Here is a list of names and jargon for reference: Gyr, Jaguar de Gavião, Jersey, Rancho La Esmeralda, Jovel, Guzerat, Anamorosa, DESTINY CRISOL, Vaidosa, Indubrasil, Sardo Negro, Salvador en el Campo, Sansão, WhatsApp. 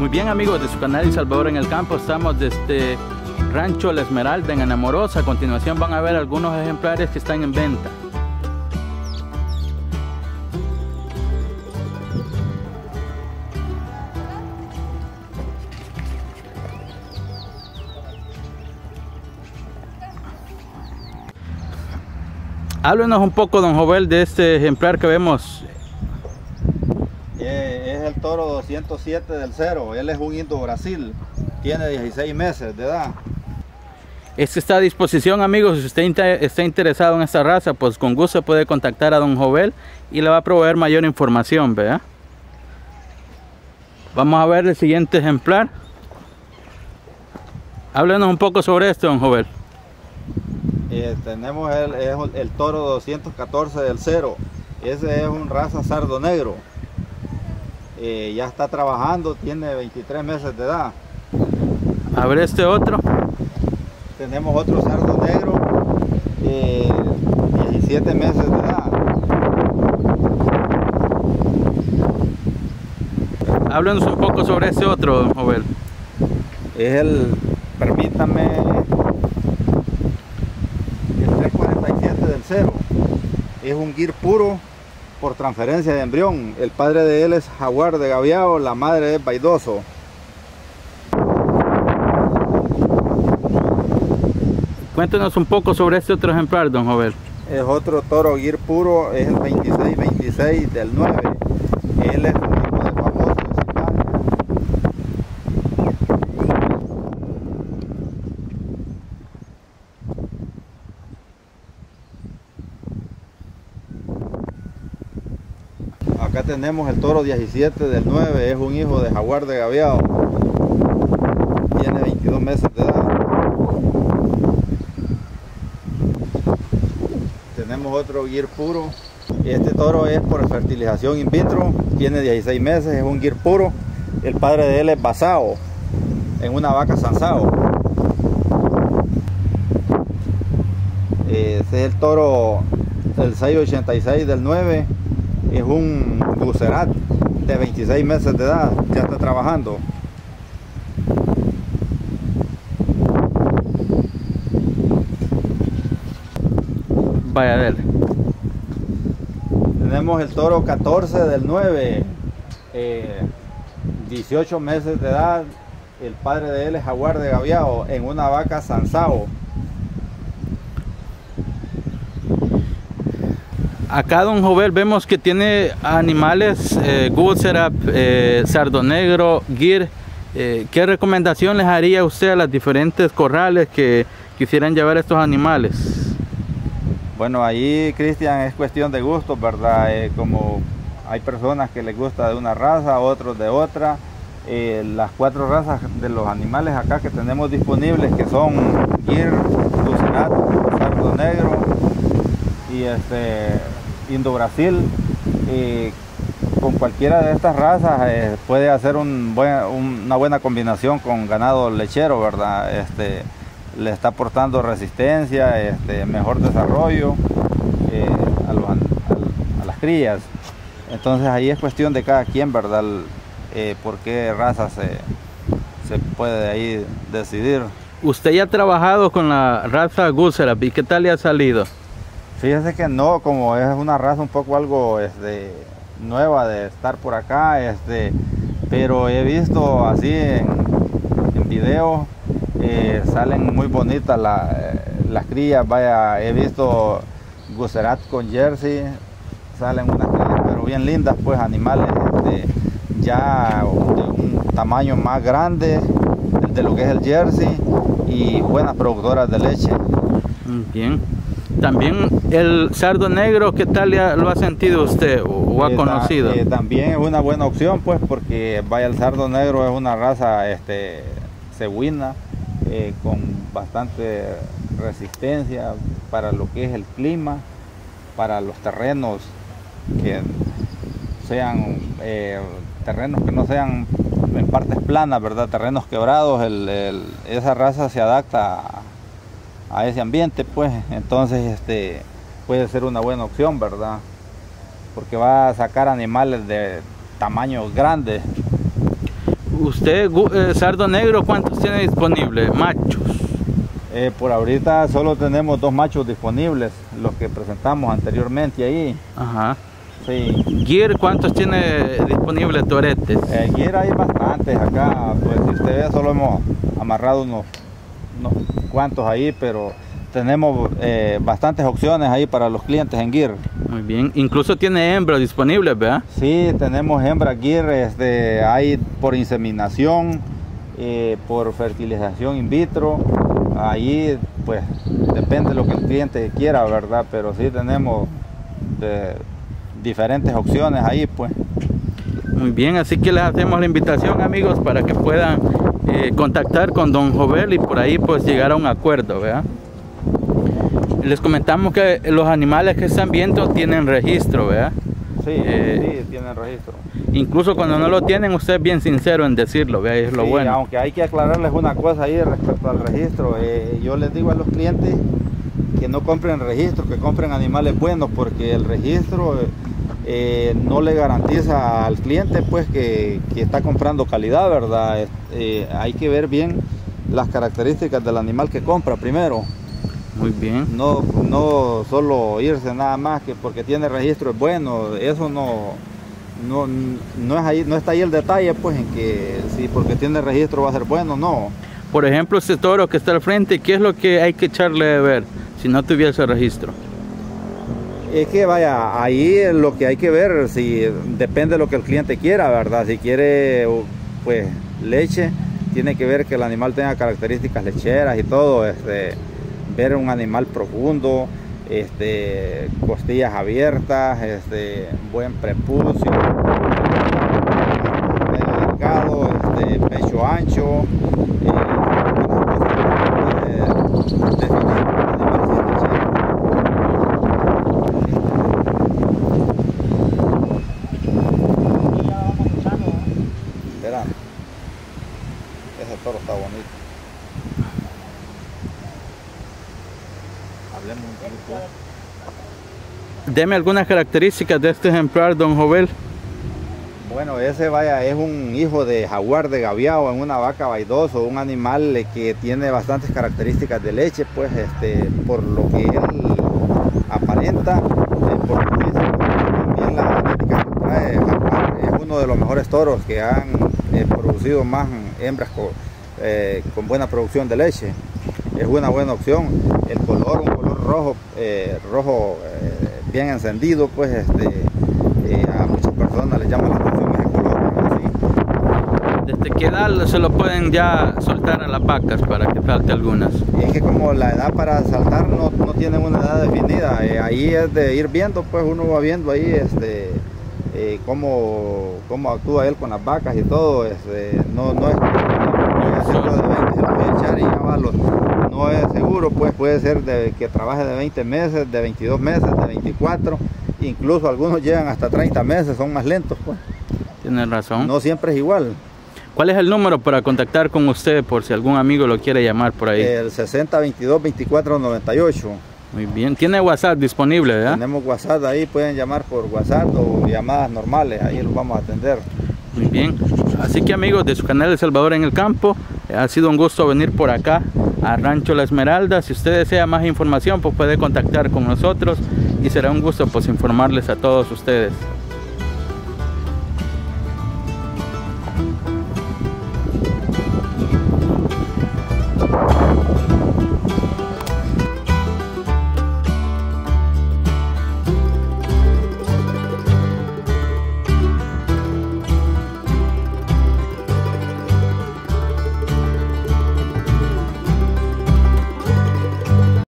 Muy bien, amigos de su canal Salvador en el Campo, estamos desde Rancho La Esmeralda en Anamorosa. A continuación van a ver algunos ejemplares que están en venta. Háblenos un poco, don Jovel, de este ejemplar que vemos. Es el toro 207 del cero. Él es un Indubrasil. Tiene 16 meses de edad. Este está a disposición, amigos. Si usted está interesado en esta raza, pues con gusto puede contactar a don Jovel y le va a proveer mayor información, ¿verdad? Vamos a ver el siguiente ejemplar. Háblenos un poco sobre esto, don Jovel. Tenemos el toro 214 del cero. Ese es un raza Sardo Negro. Ya está trabajando, tiene 23 meses de edad. A ver este otro. Tenemos otro Sardo Negro, 17 meses de edad. Háblanos un poco sobre este otro, don Jovel. Es el, permítame, el 347 del cero. Es un Gyr puro por transferencia de embrión. El padre de él es Jaguar de Gavião, la madre es Vaidosa. Cuéntenos un poco sobre este otro ejemplar, don Jovel. Es otro toro Gyr puro, es el 2626 del 9. Él es un hijo de famoso. Acá tenemos el toro 17 del 9, es un hijo de Jaguar de Gavião, tiene 22 meses de edad. Tenemos otro Gyr puro, este toro es por fertilización in vitro, tiene 16 meses, es un Gyr puro, el padre de él es basado en una vaca Sansão. Este es el toro del 686 del 9. Es un Guzerat de 26 meses de edad, ya está trabajando. Vaya de él. Tenemos el toro 14 del 9, 18 meses de edad. El padre de él es Jaguar de Gavião en una vaca Sansão. Acá, don Jovel, vemos que tiene animales Guzerat, Sardo Negro, Gyr. ¿Qué recomendación les haría usted a las diferentes corrales que quisieran llevar estos animales? Bueno, ahí, Cristian, es cuestión de gusto, ¿verdad? Como hay personas que les gusta de una raza, otros de otra. Las cuatro razas de los animales acá que tenemos disponibles, que son Gyr, Guzerat, Sardo Negro y Indubrasil, y con cualquiera de estas razas puede hacer una buena combinación con ganado lechero, ¿verdad? Le está aportando resistencia, mejor desarrollo a las crías. Entonces ahí es cuestión de cada quien, ¿verdad? Por qué raza se puede ahí decidir. Usted ya ha trabajado con la raza Guzerat, ¿y qué tal le ha salido? Fíjese que no, como es una raza un poco algo nueva de estar por acá, pero he visto así en videos, salen muy bonitas las crías. Vaya, he visto Guzerat con Jersey, salen unas crías pero bien lindas, pues animales ya de un tamaño más grande de lo que es el Jersey y buenas productoras de leche. Bien. También el Sardo Negro, ¿qué tal lo ha sentido usted o ha conocido? También es una buena opción, pues, porque vaya, el Sardo Negro es una raza cebuina, con bastante resistencia para lo que es el clima, para los terrenos que sean terrenos que no sean en partes planas, ¿verdad? Terrenos quebrados, esa raza se adapta a ese ambiente, pues. Entonces puede ser una buena opción, ¿verdad? Porque va a sacar animales de tamaños grandes. Usted, Sardo Negro, ¿cuántos tiene disponibles? Machos. Por ahorita solo tenemos 2 machos disponibles, los que presentamos anteriormente ahí. Ajá. Sí. Gyr, ¿cuántos tiene disponibles toretes? Gyr hay bastantes acá, pues si usted ve solo hemos amarrado unos cuantos ahí, pero tenemos bastantes opciones ahí para los clientes en Gyr. Muy bien, incluso tiene hembras disponibles, ¿verdad? Sí, tenemos hembras Gyr, hay por inseminación, por fertilización in vitro, ahí pues depende de lo que el cliente quiera, ¿verdad? Pero sí tenemos diferentes opciones ahí, pues. Muy bien, así que les hacemos la invitación, amigos, para que puedan contactar con don Jovel y por ahí pues llegar a un acuerdo, ¿verdad? Les comentamos que los animales que están viendo tienen registro, ¿verdad? Sí, sí, tienen registro. Incluso cuando no lo tienen, usted es bien sincero en decirlo, ¿verdad? Es lo sí, bueno. Aunque hay que aclararles una cosa ahí respecto al registro. Yo les digo a los clientes que no compren registro, que compren animales buenos, porque el registro no le garantiza al cliente pues que está comprando calidad, ¿verdad? Hay que ver bien las características del animal que compra primero. Muy bien. No solo irse nada más que porque tiene registro es bueno, eso no es ahí, no está ahí el detalle pues en que si porque tiene registro va a ser bueno, no. Por ejemplo, este toro que está al frente, ¿qué es lo que hay que echarle de ver si no tuviese registro? Es que vaya, ahí lo que hay que ver, si depende de lo que el cliente quiera, ¿verdad? Si quiere pues leche, tiene que ver que el animal tenga características lecheras y todo, ver un animal profundo, costillas abiertas, buen prepucio, medio delgado, pecho ancho, ese toro está bonito. Deme algunas características de este ejemplar, don Jovel. Bueno, ese vaya, es un hijo de jaguar de gaviao, en una vaca vaidosa, un animal que tiene bastantes características de leche, pues por lo que él aparenta, por lo que dice, también la genética que trae jaguar, es uno de los mejores toros que han producido más hembras con buena producción de leche. Es una buena opción. El color, un color rojo, bien encendido, pues a muchas personas les llama la atención ese color. ¿Sí? ¿Desde qué edad se lo pueden ya soltar a las vacas para que salte algunas? Es que como la edad para saltar no tiene una edad definida, ahí es de ir viendo, pues uno va viendo ahí cómo actúa él con las vacas y todo, no es hacerlo de 20, se lo puede echar y llevarlo. No es seguro, pues puede ser que trabaje de 20 meses, de 22 meses, de 24, incluso algunos llegan hasta 30 meses, son más lentos, pues. Tienes razón. No siempre es igual. ¿Cuál es el número para contactar con usted por si algún amigo lo quiere llamar por ahí? El 6022-2498. Muy bien. ¿Tiene WhatsApp disponible, verdad? Tenemos WhatsApp ahí, pueden llamar por WhatsApp o llamadas normales, ahí los vamos a atender. Muy bien. Así que amigos de su canal El Salvador en el Campo, ha sido un gusto venir por acá a Rancho La Esmeralda. Si usted desea más información, pues puede contactar con nosotros y será un gusto pues informarles a todos ustedes.